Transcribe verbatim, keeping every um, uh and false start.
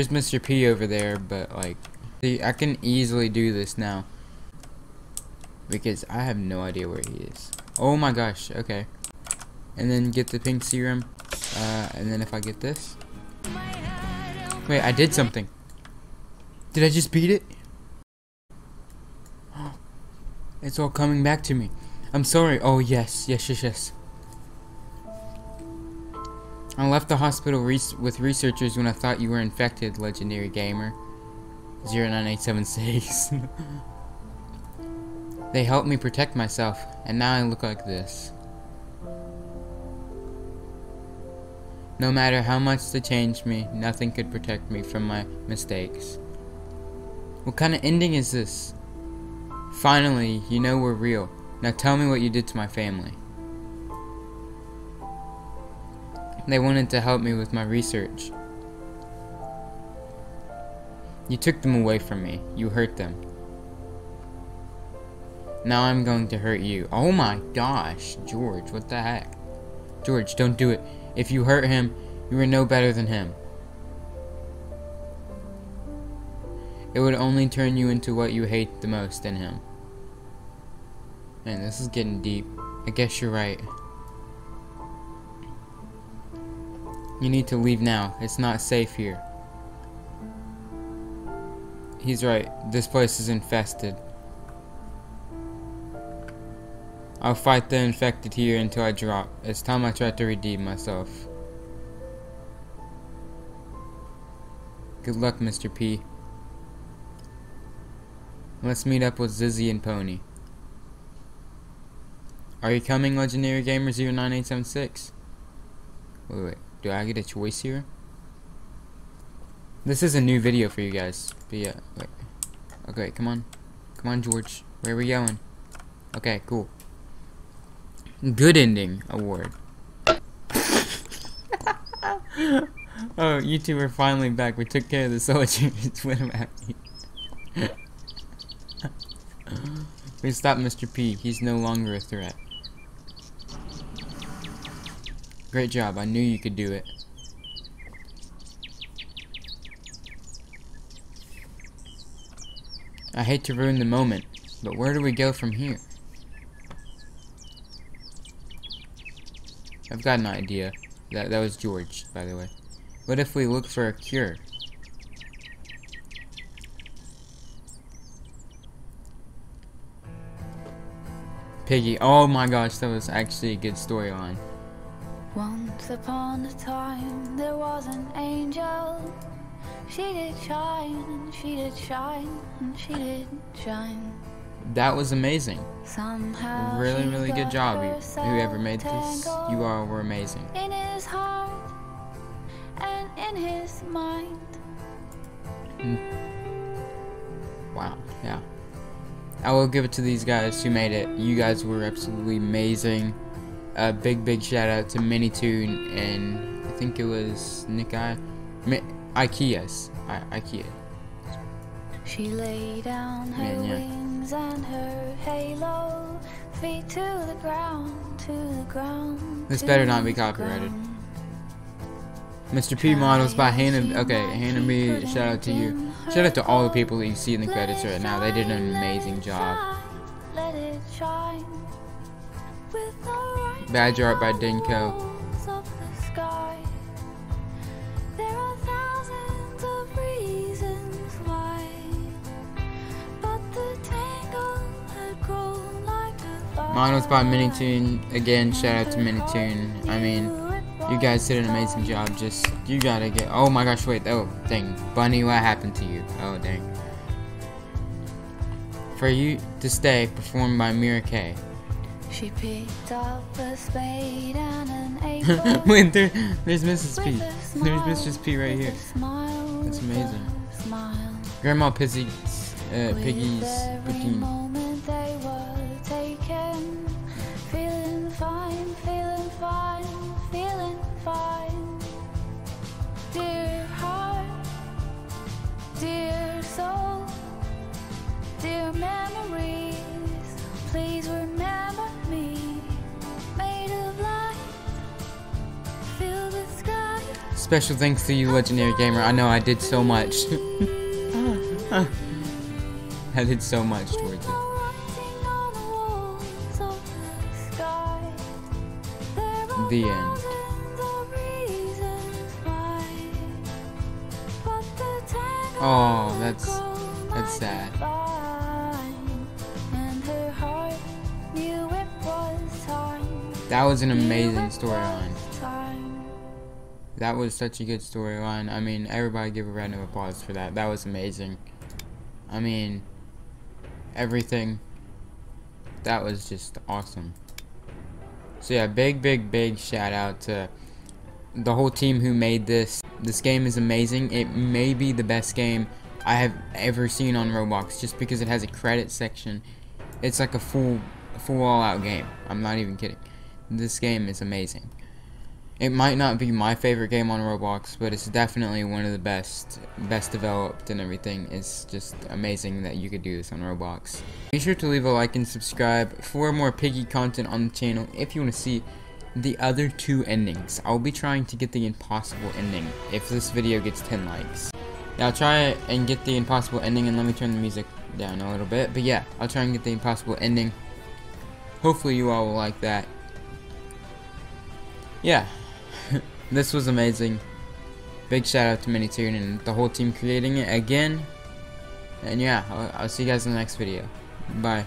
There's Mister P over there, but like, see, I can easily do this now because I have no idea where he is. Oh my gosh, okay. And then get the pink serum, uh, and then if I get this, wait, I did something. Did I just beat it? It's all coming back to me. I'm sorry. Oh yes, yes, yes, yes. I left the hospital res with researchers when I thought you were infected, Legendary Gamer zero nine eight seven six. They helped me protect myself, and now I look like this. No matter how much they changed me, nothing could protect me from my mistakes. What kind of ending is this? Finally, you know we're real. Now tell me what you did to my family. They wanted to help me with my research. You took them away from me. You hurt them. Now I'm going to hurt you. Oh my gosh, George, what the heck? George, don't do it. If you hurt him, you were no better than him. It would only turn you into what you hate the most in him. Man, this is getting deep. I guess you're right. You need to leave now. It's not safe here. He's right. This place is infested. I'll fight the infected here until I drop. It's time I try to redeem myself. Good luck, Mister P. Let's meet up with Zizzy and Pony. Are you coming, Legendary Gamer zero nine eight seven six? Wait, wait. Do I get a choice here? This is a new video for you guys. But yeah, wait. Okay, come on. Come on, George. Where are we going? Okay, cool. Good ending award. Oh, you two are finally back. We took care of the soldiers. What about me? We stopped Mister P. He's no longer a threat. Great job. I knew you could do it. I hate to ruin the moment, but where do we go from here? I've got an idea. That, that was George, by the way. What if we look for a cure? Piggy. Oh my gosh, that was actually a good storyline. Once upon a time, there was an angel. She did shine, and she did shine, and she did shine. That was amazing. Somehow really, really good job, you, whoever made this. You all were amazing. In his heart and in his mind. Mm. Wow, yeah. I will give it to these guys who made it. You guys were absolutely amazing. A uh, big, big shout out to Minitoon and I think it was Nikai. Mi Ikeas. I Ikea. She lay down her Man, yeah. wings and her halo, feet to the ground, to the ground. This better not be copyrighted. Mister P models by Hannah. Okay, Hannah B. Shout out to you. Shout out to all the people that you see in the credits right now. They did an amazing job. Badge art by Denko. Models by Minitoon. Again, shout out to Minitoon. I mean, you guys did an amazing job. Just, you gotta get. Oh my gosh, wait. Oh, dang. Bunny, what happened to you? Oh, dang. For You to Stay, performed by Mira K. She picked up a spade and an apron. Wait, there, there's Missus P. There's Missus P right here. That's amazing. Grandma Pizzy's, uh, Piggy's freaking. Special thanks to you, Legendary Gamer. I know I did so much. I did so much towards it. The end. Oh, that's that's sad. That was an amazing storyline. That was such a good storyline. I mean, everybody give a round of applause for that. That was amazing. I mean, everything. That was just awesome. So yeah, big, big, big shout out to the whole team who made this. This game is amazing. It may be the best game I have ever seen on Roblox, just because it has a credit section. It's like a full, full all-out game. I'm not even kidding. This game is amazing. It might not be my favorite game on Roblox, but it's definitely one of the best, best developed and everything. It's just amazing that you could do this on Roblox. Be sure to leave a like and subscribe for more Piggy content on the channel if you want to see the other two endings. I'll be trying to get the impossible ending if this video gets ten likes. Yeah, I'll try and get the impossible ending, and let me turn the music down a little bit. But yeah, I'll try and get the impossible ending. Hopefully you all will like that. Yeah. This was amazing. Big shout out to Minitoon and the whole team creating it again. And yeah, I'll, I'll see you guys in the next video. Bye.